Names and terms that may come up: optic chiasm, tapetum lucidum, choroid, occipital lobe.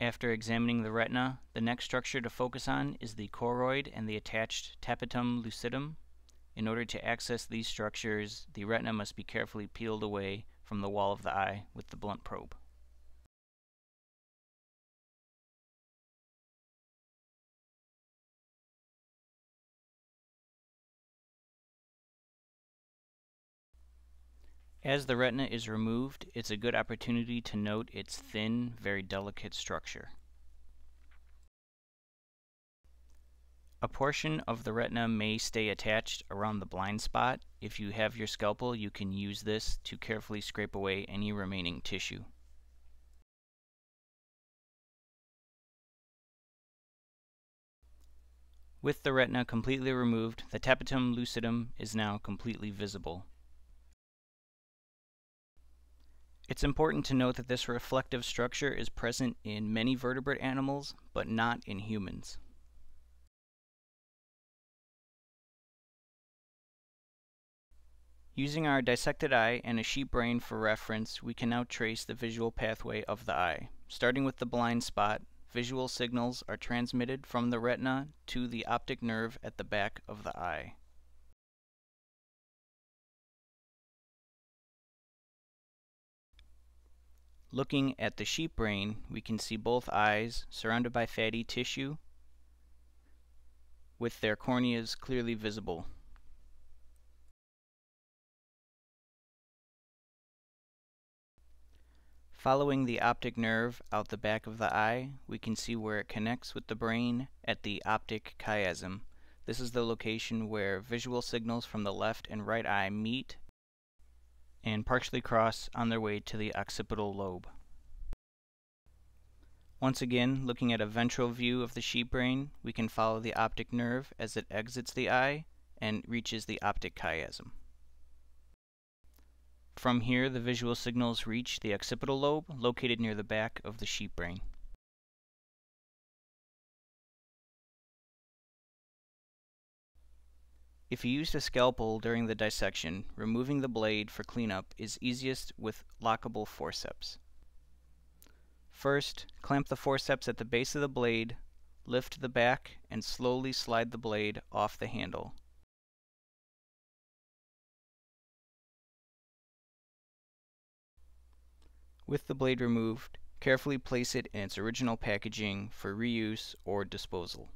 After examining the retina, the next structure to focus on is the choroid and the attached tapetum lucidum. In order to access these structures, the retina must be carefully peeled away from the wall of the eye with the blunt probe. As the retina is removed, it's a good opportunity to note its thin, very delicate structure. A portion of the retina may stay attached around the blind spot. If you have your scalpel, you can use this to carefully scrape away any remaining tissue. With the retina completely removed, the tapetum lucidum is now completely visible. It's important to note that this reflective structure is present in many vertebrate animals, but not in humans. Using our dissected eye and a sheep brain for reference, we can now trace the visual pathway of the eye. Starting with the blind spot, visual signals are transmitted from the retina to the optic nerve at the back of the eye. Looking at the sheep brain, we can see both eyes surrounded by fatty tissue with their corneas clearly visible. Following the optic nerve out the back of the eye, we can see where it connects with the brain at the optic chiasm. This is the location where visual signals from the left and right eye meet and partially cross on their way to the occipital lobe. Once again, looking at a ventral view of the sheep brain, we can follow the optic nerve as it exits the eye and reaches the optic chiasm. From here, the visual signals reach the occipital lobe, located near the back of the sheep brain. If you used a scalpel during the dissection, removing the blade for cleanup is easiest with lockable forceps. First, clamp the forceps at the base of the blade, lift the back, and slowly slide the blade off the handle. With the blade removed, carefully place it in its original packaging for reuse or disposal.